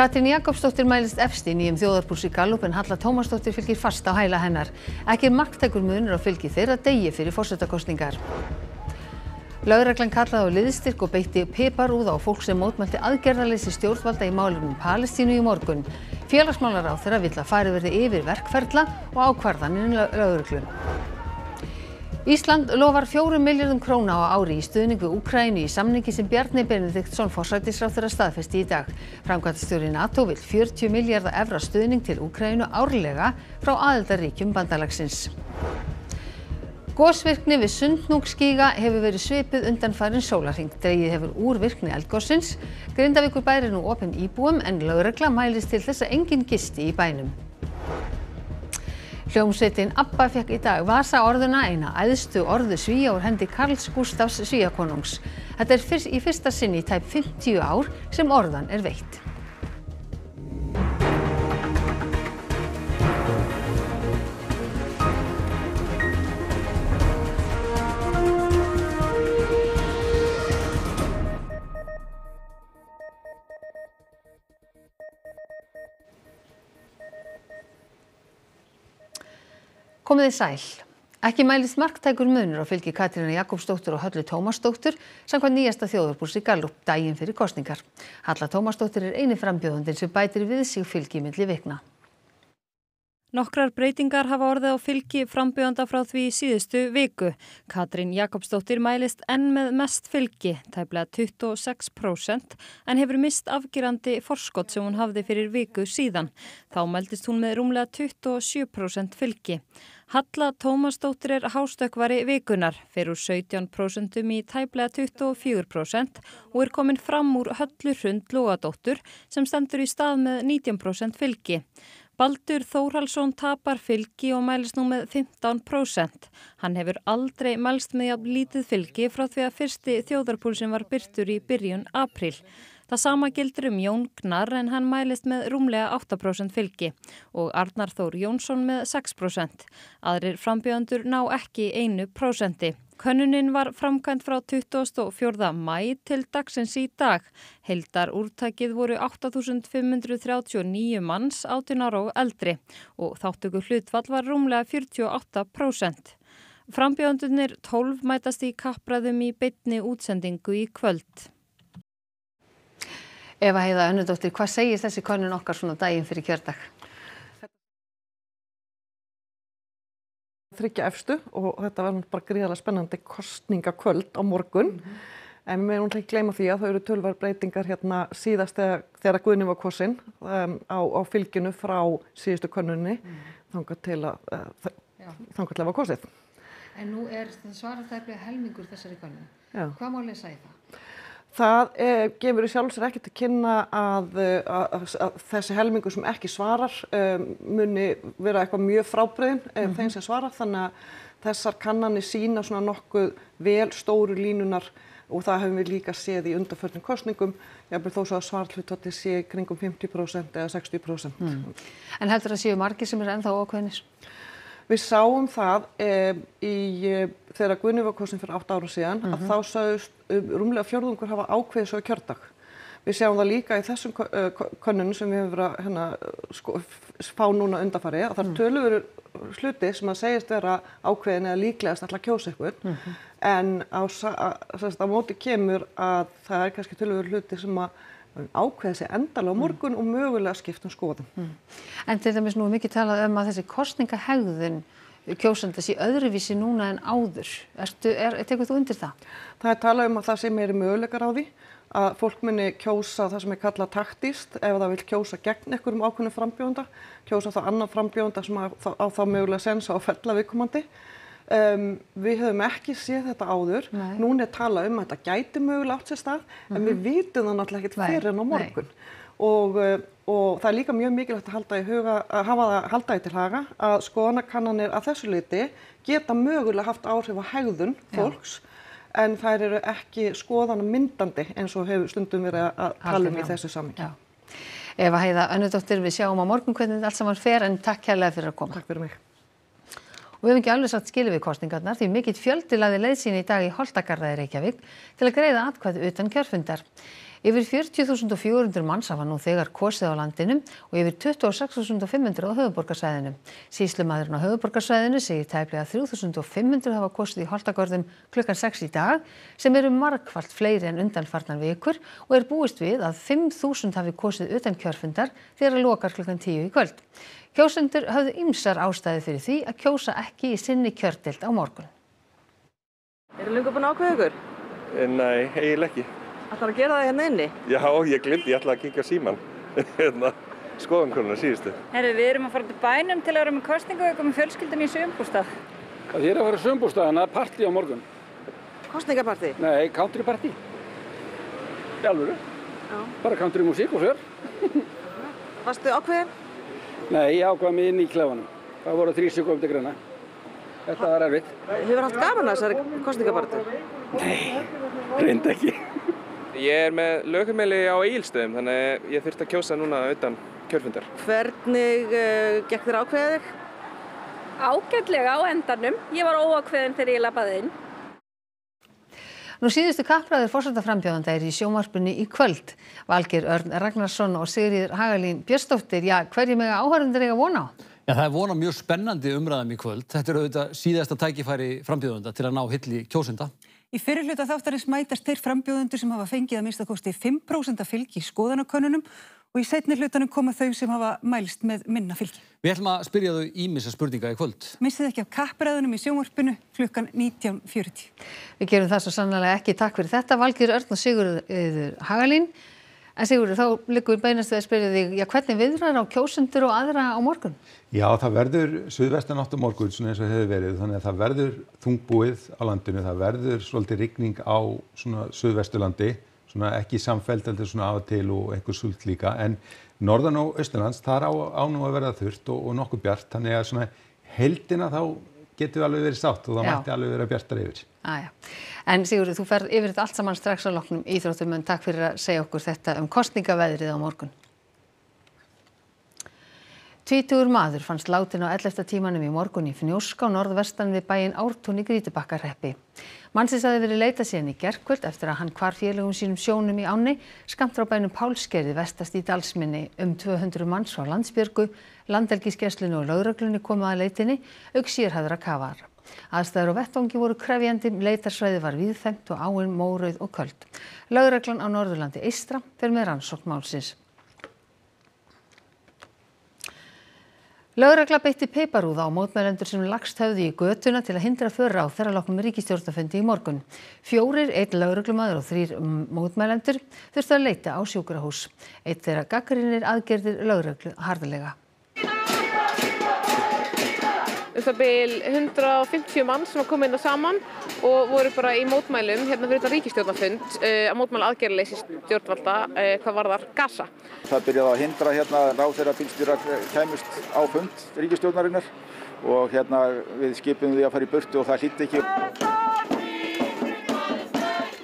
Katrín Jakobsdóttir mælist efst í nýjum þjóðarpúlsi Gallup en Halla Tómasdóttir fylgir fast á hæla hennar. Ekki marktækur munur á fylgi þeirra degi fyrir forsetakosningar. Lögreglan kallaði á liðstyrk og beitti piparúða á fólk sem mótmælti aðgerðarleysi stjórnvalda í málefnum Palestínu í morgun. Félagsmálaráðherra vill að farið verði yfir verkferla og ákvarðanir lögreglunnar. Ísland lofar 4 milljörðum króna á ári í stuðning við Úkraínu í samningi sem Bjarni Benediktsson forsætisráðherra staðfesti í dag. Framkvæmdastjóri NATO vill 40 milljarða evra stuðning til Úkraínu árlega frá aðildarríkjum bandalagsins. Gosvirkni við Sundhnúksgíga hefur verið svipuð undanfarinn sólarhring. Dregið hefur úr virkni eldgossins. Grindavíkur bær er nú opinn íbúum en lögregla mælist til þess að enginn gisti í bænum. Hljómsveitin Abba fékk í dag Vasa orðuna, eina æðstu orðu Svía úr hendi Karls Gustafs Svíakonungs. Þetta er í fyrsta sinn í tæp 50 ár sem orðan er veitt. Komið sæl. Ekki mælist marktækur munur á fylgi Katrínar Jakobsdóttur og Höllu Tómasdóttur samkvæmt nýjasta þjóðarpúlsi Gallup daginn fyrir kosningar. Halla Tómasdóttir er eini frambjóðandinn sem bætir við sig fylgi milli vikna. Nokkrar breytingar hafa orðið á fylgi frambjóðanda frá því í síðustu viku. Katrín Jakobsdóttir mælist enn með mest fylgi, tæplega 26%, en hefur mist afgerandi forskot sem hún hafði fyrir viku síðan. Þá mældist hún með rúmlega 27% fylgi. Halla Tómasdóttir er hástökkvari vikunar, fer úr 17% í tæplega 24% og er komin fram úr Halla Hrund Logadóttir sem stendur í stað með 19% fylgi. Baldur Þórhálsson tapar fylgi og mælist nú með 15%. Hann hefur aldrei mælst með jafn lítið fylgi frá því að fyrsti þjóðarpúlsinn var birtur í byrjun apríl. Það sama gildir Jón Gnarr en hann mælist með rúmlega 8% fylgi og Arnar Þór Jónsson með 6%. Aðrir frambjóðendur ná ekki 1%. Könnunin var framkvæmt frá 24. maí til dagsins í dag. Heildar úrtakið voru 8.539 manns 18 ára og eldri og þáttöku hlutfall var rúmlega 48%. Frambjóðendurnir 12 mætast í kappræðum í beinni útsendingu í kvöld. Eva Heiða Önnudóttir, hvað segir þessi könnun okkar svona daginn fyrir kjördag? Þriggja efstu og þetta verður bara gríðarlega spennandi kosningakvöld á morgun. En við erum ekki gleyma því að það eru tölvar breytingar hérna síðast þegar Guðni var kosin á fylginu frá síðustu könnunni þangað til að var kosið. En nú er svaratæplega helmingur þessari könnun. Hvað má lesa í það? Það gefur í sjálfsir ekki til kynna að þessi helmingur sem ekki svarar muni vera eitthvað mjög frábrugðinn þeim sem svarar, þannig að þessar kannanir sína svona nokkuð vel stóru línunar og það hefum við líka séð í undanförnum kosningum, jafnvel þó svo að svarhlutfallið sé kringum 50% eða 60%. En heldur það séu margir sem eru ennþá óákveðnir? Við sáum það þegar Guðni var kosinn fyrir 8 ára síðan að þá sagðist rúmlega fjórðungur hafa ákveðið sig á kjördag. Við sjáum það líka í þessum könnunum sem við höfum verið að fá núna undanfarið að það er töluveru hluti sem að segist vera ákveðin eða líklegast ætla að kjósa ykkur. En á móti kemur að það er kannski töluveru hluti sem að ákveða sig endalega á morgun og mögulega skiptum skoðum. En til dæmis nú mikið talað að þessi kosningahegðun kjósenda sé öðruvísi núna en áður. Tekur þú undir það? Það er talað að það sé meiri möguleikar á því að fólk muni kjósa það sem kallað taktískt ef það vil kjósa gegn einhverjum ákveðnum frambjóðanda, kjósa þá annan frambjóðanda sem á þá mögulega sensa og fella viðkomandi. Við höfum ekki séð þetta áður. Núna er talað að þetta gæti mögulega átt sér stað, en við vitum það náttúrulega ekkert fyrir en á morgun. Og það er líka mjög mikilvægt að halda í til haga að skoðanakannanir að þessu leyti geta mögulega haft áhrif á hegðun fólks, en þær eru ekki skoðanamyndandi eins og hefur stundum verið að tala um í þessu samhengi. Eva Heiða Önnudóttir, við sjáum á morgun hvernig allt saman fer, en takk kærlega fyrir að koma. Takk fyrir mig. Og við hefum ekki alveg satt skilið við kosningarnar því mikill fjöldi lagði leið sína í dag í Holtagörðum í Reykjavík til að greiða atkvæði utan kjörfundar. Yfir 40.400 manns hafa nú þegar kosið á landinu og yfir 26.500 á höfuðborgarsæðinu. Sýslumaðurinn á höfuðborgarsæðinu segir tæplega 3.500 hafa kosið í Holtagörðum klukkan 6 í dag, sem eru margfalt fleiri en undanfarnar vikur og er búist við að 5.000 hafi kosið utan kjörfundar þegar lokar klukkan 10 í kvöld. Kjósendur höfðu ýmsar ástæði fyrir því að kjósa ekki í sinni kjördeild á morgun. Eru löngu búin að ákveða ykkur? Nei, eiginlega ekki. Ætlarðu að gera það hérna inni? Já, ég gleymdi, ég ætla að kíkja á símann. Skoðankonuna síðustu. Herri, við erum að fara til bænum til að vera með kosningu og komum fjölskyldunni í sumbústað. Það er að fara í sumbústað, en það er partí á morgun. Kosningapartí? Nei, countrypartí. Í alvöru. Já. Bara countrymúsík og svör. Varstu ákveðin? Nei, ég ákvað mig inn í klefanum. Það voru 3 sekúndur til grunna. Þetta var erfitt. Hefur haft gaman að þessari kosningabaráttu? Nei, reyndar ekki. Ég er með lögheimili á Egilstöðum, þannig ég þurfti að kjósa núna utan kjörfundar. Hvernig gekk þér ákveða þig? Ágætlega á endanum. Ég var óákveðin þegar ég labbaði inn. Nú síðustu kappræður forsetaframbjóðanda í sjónvarpinu í kvöld. Valgeir Örn Ragnarsson og Sigríður Hagalín Björgvinsdóttir, hverju mega áhorfendur eiga von á? Já, það er von á mjög spennandi umræðum í kvöld. Þetta er auðvitað síðasta tækifæri frambjóðanda til að ná hylli kjósenda. Í fyrri hluta þáttarins mætast þeir frambjóðendur sem hafa fengið að minnsta kosti 5% fylgi í skoðanakönnunum og í seinni hlutanum koma þau sem hafa mælst með minna fylgi. Við ætlum að spyrja þau ýmissa spurninga í kvöld. Missið ekki af kappræðunum í sjónvarpinu klukkan 19:40. Við gerum það svo sannarlega ekki. Takk fyrir þetta, Valgeir Örn og Sigurður Hagalín. En Sigurður, þá liggur beinast við að spyrja þig, hvernig viðrar á kjósendur og aðra á morgun? Já, það verður suðvestanátt á morgun, svona eins og hefur verið. Þannig að það verður þungbúið á landinu, það verður svolítið rigning á svona suðvesturlandi, svona ekki samfellt heldur svona af og til og eitthvað súld líka, en norðan og austanlands, þar á nú að verða þurrt og nokkuð bjart, þannig að svona heildina þá getum við alveg verið sátt og það mætti alveg verið að bjartar yfir. En Sigurður, þú ferð yfir þetta allt saman strax á loknum íþróttum, en takk fyrir að segja okkur þetta kosningaveðrið á morgun. 20 maður fannst látin á 11. Tímanum í morgun í Fnjóská, norðvestan við bæinn Ártun í Grýtubakkahreppi. Mannsins hafði verið leitað síðan í gærkvöld eftir að hann hvarf félögum sínum sjónum í ánni, skammt frá bænum Pálskerið vestast í dalsminni. 200 manns frá Landsbjörgu, Landhelgisgæslunni og lögreglunni komu að leitinni, auk sérhæfðra kafara. Aðstæður og vettvangi voru krefjandi, leitarsvæði var víðfemt og áin mórauð og köld. Lögreglan á Norðurlandi eystra fer með rannsókn málsins. Lögregla beitti peiparúð á mótmælendur sem lagst höfðu í götuna til að hindra för ráð þegar loknum ríkisstjórnarfundi í morgun. 4, 1 lögreglumaður og 3 mótmælendur þurftu að leita á sjúkrahús. Einn þeirra gagnrýnir aðgerðir lögreglu harðlega. Það bil 150 mann sem kom inn saman og voru bara í mótmælum hérna fyrir þetta ríkisstjórnarfund að mótmæla aðgerðaleysi stjórnvalda hvað varðar Gaza. Það byrjaði að hindra ráðherra bílstjóra kæmust á fund ríkisstjórnarinnar og við skipum því að fara í burtu og það hlýddi ekki.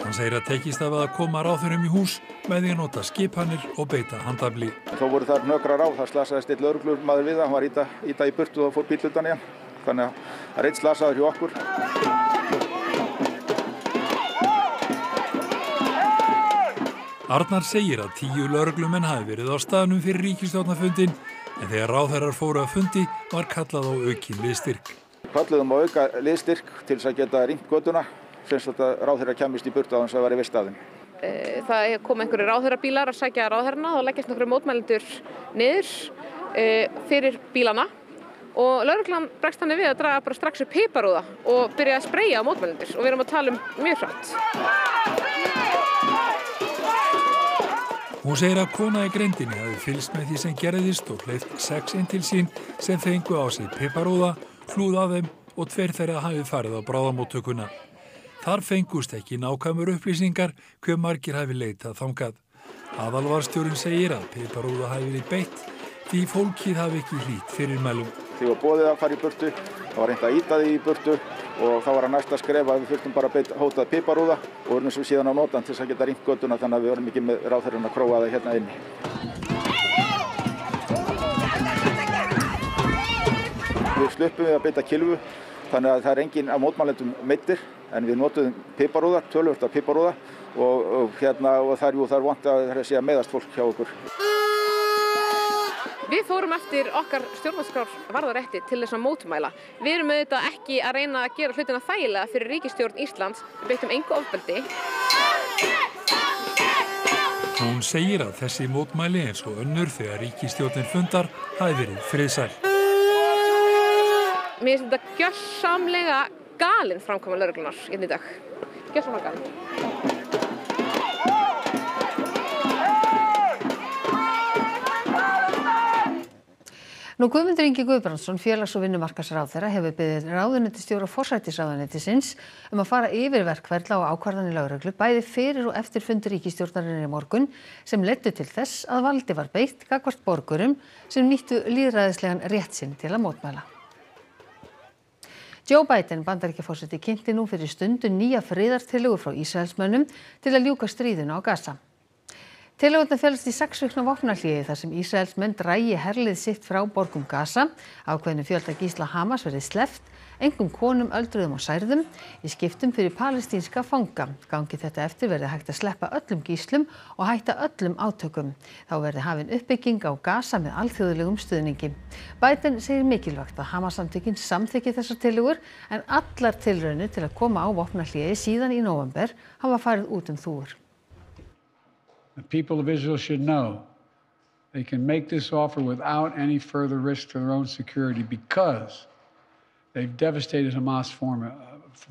Hann segir að tekist af að koma ráðherrum í hús með því að nota skipanir og beita handafli. Þá voru þar nökrar á, það slasaðist einn lögreglumaður við, hann var ýta í burtu og fór bíll utan í hann. Þannig að það einn slasaður hjá okkur. Arnar segir að 10 lögreglumenn hafi verið á staðnum fyrir ríkisstjórnarfundinn, en þegar ráðherrar fóru að fundi var kallað á aukinn liðstyrk. Kalluðum á auka liðstyrk til þess að geta rýmt götuna, sem ráðherrar kæmist í burtu áður en það var í viststaðinn. Það kom einhverjir ráðherrabílar að sækja ráðherrana og leggjast nokkrir mótmælendur niður fyrir bílana. Og lögreglan bregst þannig við að draga bara strax upp piparúða og byrja að spreyja á mótmælendur og við erum að tala mjög hratt. Hún segir að kona í greindinni hafi fylgst með því sem gerðist og hleypt 6 inn til sín sem fengu á sig piparúða, hlúð af þeim og 2 þeirra hafi farið á bráðamóttökuna. Þar fengust ekki nákvæmur upplýsingar hve margir hafi leitað þangað. Aðalvarstjórinn segir að piparúða hafi verið beitt því fólkið hafi ekki hlýtt fyrirmælum. Því var boðið að fara í burtu, það var reynt að ýta því í burtu og þá var að næsta skref að við þurftum bara að hótað piparúða og vorum svo síðan á notan til þess að geta rýmt göttuna, þannig að við vorum ekki með ráðherrana að króa það hérna inni. Við sluppum við að beita kylfu, þannig að það enginn af mótmælendum meiddur, en við notuðum piparúða, töluvert af piparúða og það er vont að sé að meðast fólk hjá okkur. Við fórum eftir okkar stjórnarskrárvarðarétti til þess að mótmæla. Við erum auðvitað ekki að reyna að gera hlutina þægilega fyrir ríkisstjórn Íslands. Við beittum engu ofbeldi. Hún segir að þessi mótmæli eins og önnur þegar ríkisstjórnin fundar hafi verið friðsæl. Mér finnst þetta gjörsamlega galin framkoma lögreglunar í dag. Gjörsamlega galin. Nú Guðmundur Ingi Guðbrandsson, félags- og vinnumarkaðsráðherra, hefur beðið ráðuneytisstjóra forsætisráðuneytisins að fara yfir verkferla og ákvarðanir lögreglu bæði fyrir og eftir fund ríkisstjórnarinnar í morgun sem leiddu til þess að valdi var beitt gagnvart borgurum sem nýttu lýðræðislegan rétt sinn til að mótmæla. Joe Biden, Bandaríkjaforseti, kynnti nú fyrir stundu nýja friðartillögu frá Ísraelsmönnum til að ljúka stríðinu á Gaza. Tillögurnar felast í 6 vikna vopnahléi þar sem Ísraelsmenn drægi herlið sitt frá borgum Gaza, ákveðnum fjölda gísla Hamas verið sleppt, engum konum, öldruðum og særðum, í skiptum fyrir palestínska fanga. Gangi þetta eftir verði hægt að sleppa öllum gíslum og hætta öllum átökum. Þá verði hafin uppbygging á Gaza með alþjóðlegum stuðningi. Biden segir mikilvægt að Hamas-samtökin samþykki þessar tillögur, en allar tilraunir til að koma á vopnahléi síðan í nóvember hafa farið út um þúfur. The people of Israel should know they can make this offer without any further risk to their own security because they've devastated Hamas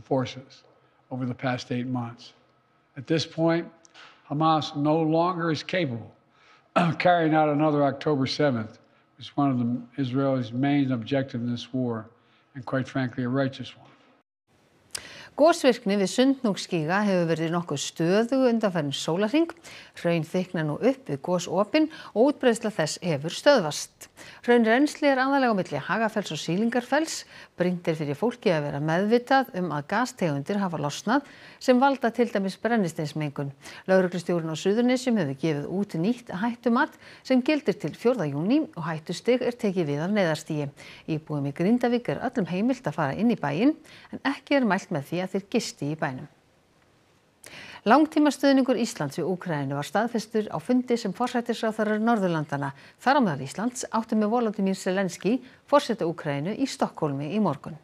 forces over the past 8 months. At this point, Hamas no longer is capable of carrying out another October 7th, which is one of the Israelis' main objectives in this war, and quite frankly, a righteous one. Gosvirkni við Sundhnúksgíga hefur verið nokkuð stöðug undanfarinn sólarhring. Hraun þykkna nú upp við gosopin og útbreiðsla þess hefur stöðvast. Hraunrennsli aðallega á milli Hagafells og Sýlingarfells. Brýnt fyrir fólki að vera meðvitað að gastegundir hafa losnað sem valda til dæmis brennisteinsmengun. Lögreglustjórinn á Suðurnesjum hefur gefið út nýtt hættumat sem gildir til 4. júní og hættustig tekið við af neyðarstigi. Íbúum í Grindavík öllum heimilt að fara inn í bæinn en ekki mælt með því að þeir gisti í bænum. Langtímastuðningur Íslands við Úkraínu var staðfestur á fundi sem forsætisráðherrar Norðurlandana, þar á meðal Íslands, áttu með Volodymyr Zelensky, forseta Úkraínu, í Stokkhólmi í morgun.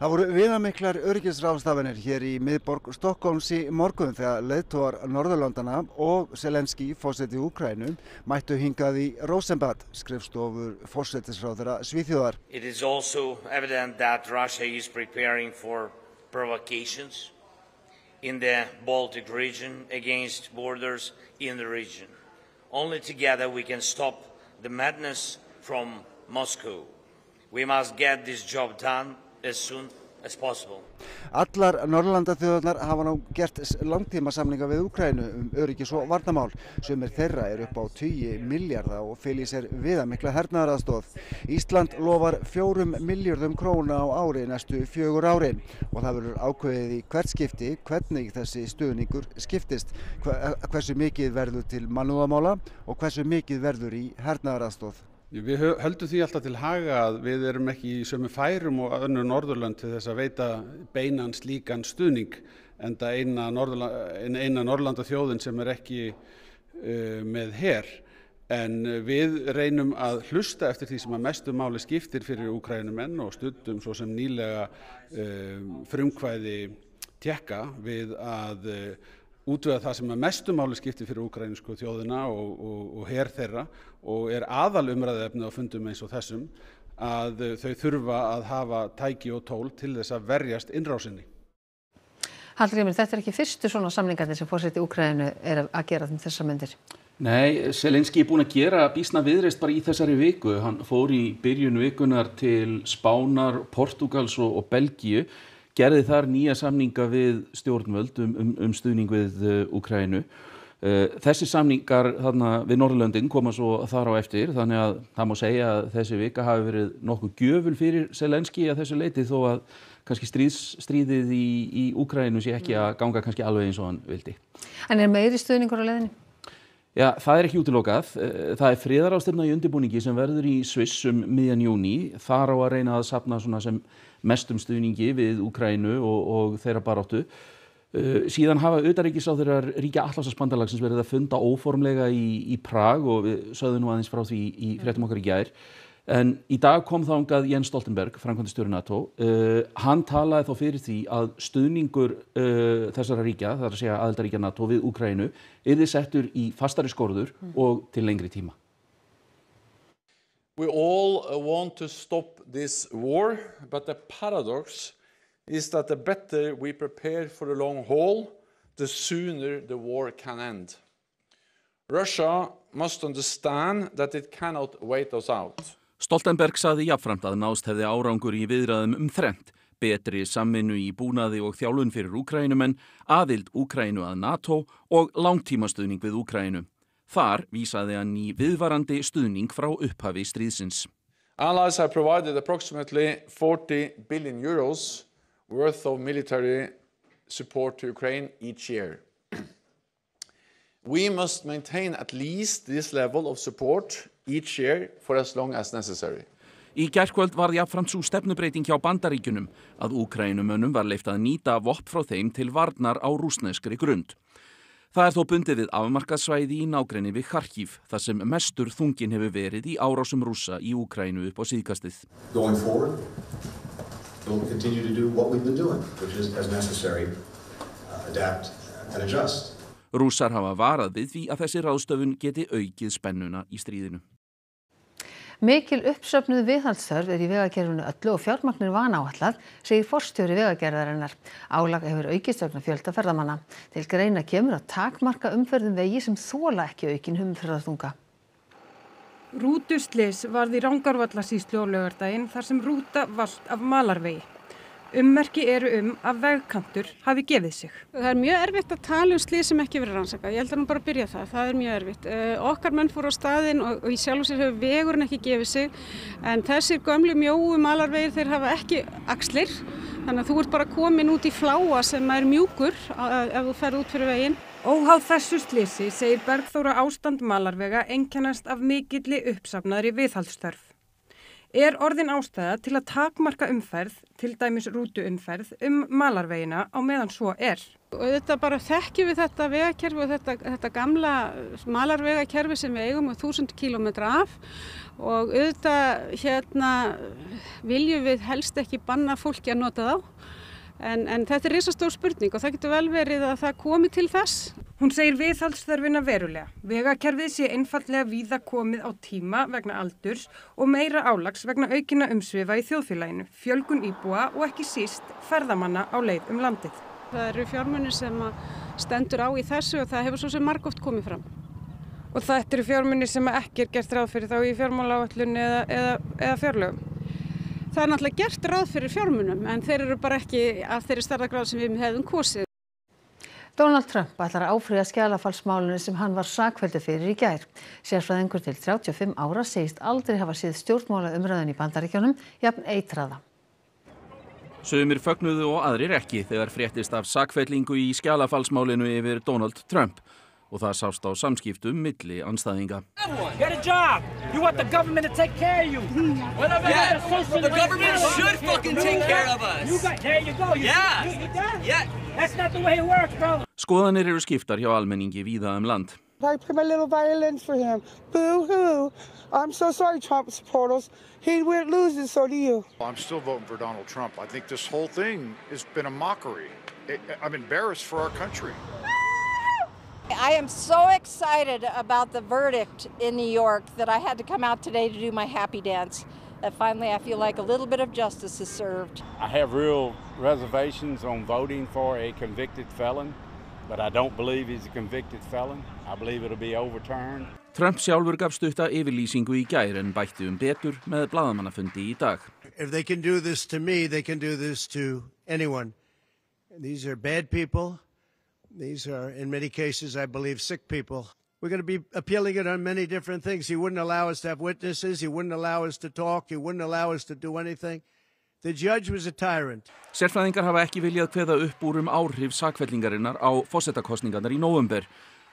Það voru viðamiklar öryggisráðstafanir hér í miðborg Stockholms í morgun þegar leiðtogar Norðurlandana og Zelensky, forseti Úkraínu, mættu hingað í Rósenbad, skrifstofur forsætisráðherra Svíþjóðar. It is also evident that Russia is preparing for provocations in the Baltic region against borders in the region. Only together we can stop the madness from Moscow. We must get this job done as soon as possible. Allar Norðurlandaþjóðarnar hafa nú gert langtímasamninga við Úkraínu öryggis- og varnarmál. Sumir þeirra eru upp á 20 milljarða og feli í sér viðamikla hernaðaraðstoð. Ísland lofar 4 milljörðum króna á ári næstu 4 árin og það verður ákveðið í hvert skipti hvernig þessi stuðningur skiptist, hversu mikið verður til mannúðarmála og hversu mikið verður í hernaðaraðstoð. Við höldum því alltaf til haga að við erum ekki í sömu færum og önnur Norðurlönd til þess að veita beinan slíkan stuðning, en það eina Norðurlandaþjóðin sem ekki með her. En við reynum að hlusta eftir því sem að mestu máli skiptir fyrir Úkraínumenn og studdum svo sem nýlega frumkvæði Tékka við að útvega það sem mestu máli skiptir fyrir úkraínsku þjóðina og her þeirra og aðal umræðuefni á fundum eins og þessum að þau þurfa að hafa tæki og tól til þess að verjast innrásinni. Hallgrímur, þetta ekki fyrstu svona samningarnir sem forseti Úkraínu að gera þeim þessar myndir? Nei, Zelensky búinn að gera býsna viðreist bara í þessari viku. Hann fór í byrjun vikunar til Spánar, Portugals og Belgíu. Gerði þar nýja samninga við stjórnvöld stuðning við Úkraínu. Þessi samningar við Norðurlöndin koma svo þar á eftir, þannig að það má segja að þessi vika hafi verið nokkuð gjöful fyrir Zelensky að þessu leyti þó að kannski stríðið í Úkraínu sé ekki að ganga kannski alveg eins og hann vildi. En meiri stuðningur á leiðinni? Já, það ekki útilokað. Það friðarráðstefna í undirbúningi sem verður í Sviss miðjan júní. Þar á að reyna að safna svona sem mestum stuðningi við Úkraínu og þeirra baráttu. Síðan hafa utanríkisráðherrar ríkja Atlantshafsbandalagsins verið að funda óformlega í Prag og við sögðum nú aðeins frá því í fréttum okkar í gær. En í dag kom þangað Jens Stoltenberg, framkvæmdastjóri NATO. Hann talaði þá fyrir því að stuðningur þessara ríkja, það er að segja aðildarríkja NATO við Úkraínu, yrði settur í fastari skorður og til lengri tíma. We all want to stop this war, but the paradox is that the better we prepare for the long haul, the sooner the war can end. Russia must understand that it cannot wait us out. Stoltenberg sagði jafnframt að náðst hefði árangur í viðræðum þrennt, betri samvinnu í búnaði og þjálfun fyrir Úkraínumenn, aðild Úkraínu að NATO og langtímastuðning við Úkraínu. Þar vísaði hann í viðvarandi stuðning frá upphafi stríðsins. Allies have provided approximately 40 billion euros worth of military support to Ukraine each year. We must maintain at least this level of support each year for as long as necessary. Í gærkvöld var jafnframt sú stefnubreiting hjá Bandaríkjunum að Úkraínumönnum var leyft að nýta vopn frá þeim til varnar á rússneskri grund. Það þó bundið við afmarkað svæði í nágrenni við Kharkiv, þar sem mestur þunginn hefur verið í árásum Rússa í Úkraínu upp á síðkastið. Going forward, we'll continue to do what we've been doing, which is as necessary, adapt and adjust. Rússar hafa varað við því að þessi ráðstöfun geti aukið spennuna í stríðinu. Mikil uppsöfnuð viðhaldsþörf í vegakerfinu öllu og fjármagnir vanáætlað, segir forstjóri vegagerðarinnar. Álag hefur aukist vegna fjölda ferðamanna. Til greina kemur að takmarka umferðum vegi sem þola ekki aukin umferðarþunga. Rútuslis varð í Rangárvallasýslu á laugardaginn þar sem rúta valt af malarvegi. Ummerki eru að vegkantur hafi gefið sig. Það er mjög erfitt að tala slys sem ekki verið rannsakað. Ég held að hún bara byrja það. Það er mjög erfitt. Okkar menn fór á staðinn og í sjálfu sér hefur vegurinn ekki gefið sig. En þessir gömlu mjóu malarvegir þeir hafa ekki axlir. Þannig að þú ert bara komin út í fláa sem er mjúkur ef þú ferð út fyrir veginn. Óháð þessu slysi segir Bergþóra ástand malarvega einkennast af mikilli uppsafnaðri viðhaldsstörf. Orðin ástæða til að takmarka umferð, til dæmis rútuumferð, malarvegina á meðan svo er. Og þetta bara þekkjum við þetta vegakerfi og þetta gamla malarvegakerfi sem við eigum 1000 kilometra af. Og auðvitað viljum við helst ekki banna fólki að nota þá. En þetta risastór spurning og það getur vel verið að það komi til þess. Hún segir viðhaldsþörfina verulega. Vegakerfið sé einfallega víða komið á tíma vegna aldurs og meira álags vegna aukina umsvifa í þjóðfélaginu, fjölgun íbúa og ekki síst ferðamanna á leið landið. Það eru fjármunir sem stendur á í þessu og það hefur svo sem margoft komið fram. Og þetta eru fjármunir sem ekki gert ráð fyrir þá í fjármálaáætlun eða fjárlögum. Það náttúrulega gert ráð fyrir fjármunum, en þeir eru bara ekki af þeirri stærðargráð sem við hefum kosið. Donald Trump ætlar að áfrýja skjalafalsmálinu sem hann var sakfelldur fyrir í gær. Sérfræðingur til 35 ára segist aldrei hafa séð stjórnmála umræðan í Bandaríkjunum, jafn eitraða. Sumir fögnuðu og aðrir ekki þegar fréttist af sakfellingu í skjalafalsmálinu yfir Donald Trump. Og það sást á samskiptum milli andstæðinga. Skoðanir eru skiptar hjá almenningi víða land. I'm so sorry, Trump supporters. He went losing, so do you. I'm still voting for Donald Trump. I think this whole thing has been a mockery. I'm embarrassed for our country. I am so excited about the verdict in New York that I had to come out today to do my happy dance. That finally I feel like a little bit of justice is served. I have real reservations on voting for a convicted felon, but I don't believe he's a convicted felon. I believe it'll be overturned. Trump sjálfur gaf stutta yfirlýsingu í gær en bætti betur með blaðamannafundi í dag. If they can do this to me, they can do this to anyone. And these are bad people. These are, in many cases, I believe, sick people. We're going to be appealing it on many different things. He wouldn't allow us to have witnesses. He wouldn't allow us to talk. He wouldn't allow us to do anything. The judge was a tyrant. Sérfræðingar hafa ekki viljað kveða upp úr áhrif sakfellingarinnar á forsetakosningarnar í nóvember.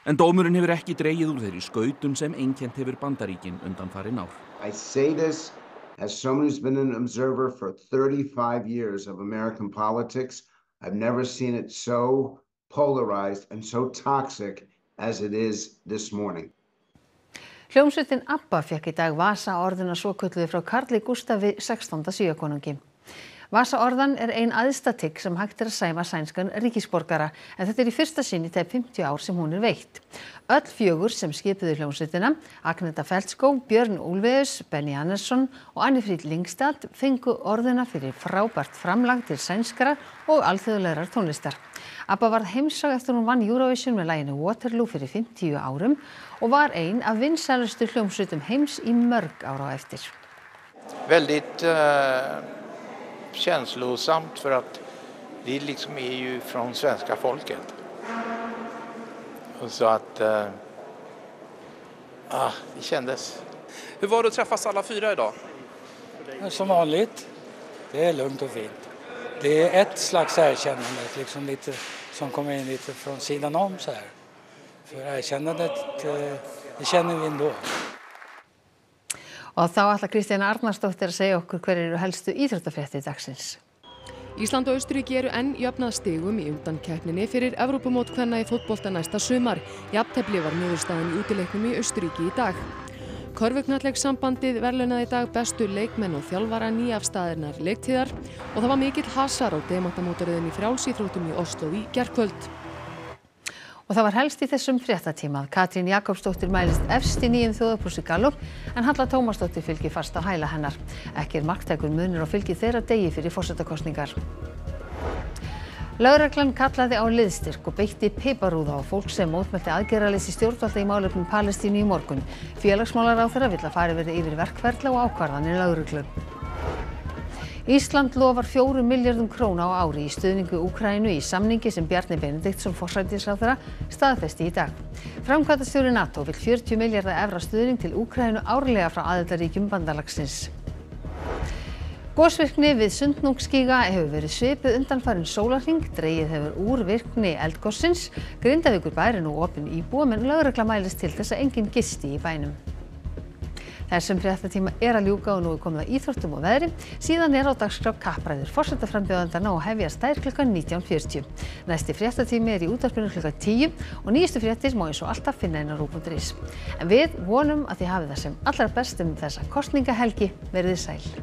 En dómurinn hefur ekki dregið úr þeirri skautum sem einkennt hefur Bandaríkin undanfarin ár. I say this as someone who's been an observer for 35 years of American politics. I've never seen it so polarized and so toxic as it is this morning. Hljómsveitin Abba fékk í dag Vasa orðuna svokölluðu frá Karli Gustafi 16. Svíakonungi. Vasa orðan er ein æðsta tigg sem hægt er að sæma sænskan ríkisborgara, en þetta er í fyrsta sinn í tæp 50 ár sem hún er veitt. Öll fjögur sem skipuðu hljómsveitina, Agneta Feldskov, Björn Úlfeus, Benny Andersson og Anni-Frid Lyngstad, fengu orðuna fyrir frábært framlag til sænskara og alþjóðlegrar tónlistar. Abba varð heimsótt eftir hún vann Eurovision með laginu Waterloo fyrir 50 árum og var ein af vinsælustu hljómsveitum heims í mörg ára á eftir. Väldigt känslosamt för att vi liksom är ju från svenska folket. Och så att det kändes. Hur var det att träffas alla fyra idag? Som vanligt. Det är lugnt och fint. Det är ett slags erkännande liksom lite, som kommer in lite från sidan om så här. För erkännandet, det känner vi ändå. Og þá ætla Kristín Arnarsdóttir að segja okkur hverjir eru helstu íþróttafréttir dagsins. Ísland og Austurríki eru enn jafnað stigum í undankeppninni fyrir Evrópumót kvenna í fótbolta næsta sumar. Jafntefli var niðurstaðan í útileiknum í Austurríki í dag. Körfuknattleikssambandið verðlaunaði í dag bestu leikmenn og þjálfara nýafstaðinnar leiktíðar og það var mikill hasar á demantamótaröðinni frjálsíþróttum í Oslo í gærkvöld. Og það var helst í þessum fréttatíma að Katrín Jakobsdóttir mælist efst í nýjum þjóðarpúlsi Gallup, en Halla Tómasdóttir fylgir fast á hæla hennar. Ekki er marktækur munur og fylgir þeirra degi fyrir forsetakosningar. Lögreglan kallaði á liðstyrk og beitti piparúða á fólk sem mótmælti aðgerðarleysi stjórnvalda í málefnum Palestínu í morgun. Félagsmálaráðherra vill að fara yfir verkferla og ákvarðanir lögreglu. Ísland lofar 4 milljörðum króna á ári í stuðningu Úkraínu í samningi sem Bjarni Benediktsson forsætisráðherra staðfesti í dag. Framkvæmdastjóri NATO vill 40 milljarða evra stuðning til Úkraínu árlega frá aðildarríkjum bandalagsins. Gosvirkni við Sundhnúksgíga hefur verið svipuð undanfarinn sólarhring, dregið hefur úr virkni eldgossins. Grindavíkur bær er nú opinn íbúa, en lögregla mælist til þess að enginn gisti í bænum. Þessum fréttatíma er að ljúka og nú er komið að íþróttum og veðri. Síðan er á dagskrá kappræður forsetaframbjóðendanna og hefjast þær klukkan 19:40. Næsti fréttatími er í útvarpinu klukkan 10 og nýjustu fréttir má eins og alltaf finna inn á ruv.is. En við vonum að þið hafið það sem allra best um þessa kosningahelgi. Verið sæl.